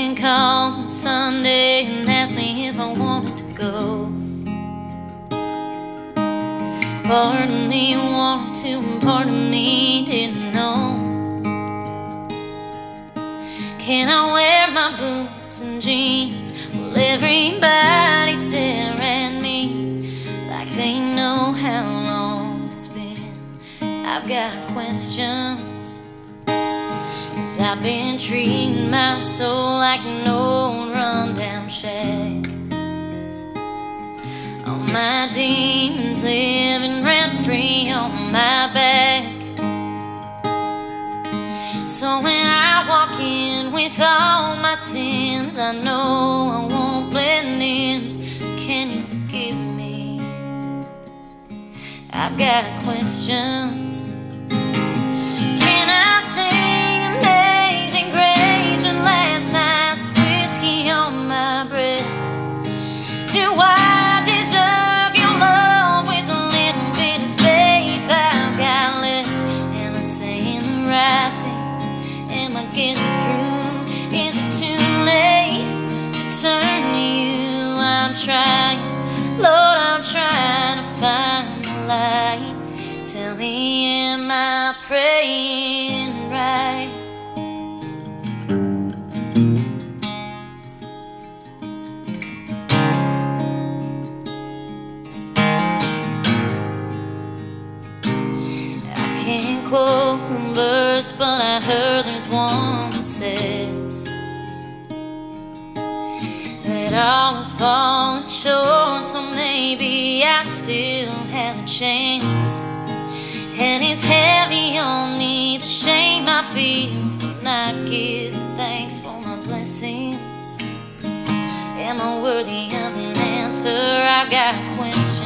friend called me Sunday and asked me if I wanted to go. Part of me wanted to and part of me didn't know. Can I wear my boots and jeans? Will everybody stare at me like they know how long it's been? I've got questions, 'cause I've been treating my soul like an old rundown shack. All my demons living rent-free on my back. So when I walk in with all my sins, I know I won't blend in. Can you forgive me? I've got questions. Can I sing amazing grace with last night's whiskey on my breath? Do I? Getting through, is it too late to turn to you? I'm trying, Lord, I'm trying to find the light. Tell me, am I praying right? I can't quote the verse, but I heard there's one that says that all have fallen short, so maybe I still have a chance. And it's heavy on me, the shame I feel for not giving thanks for my blessings. Am I worthy of an answer? I've got questions.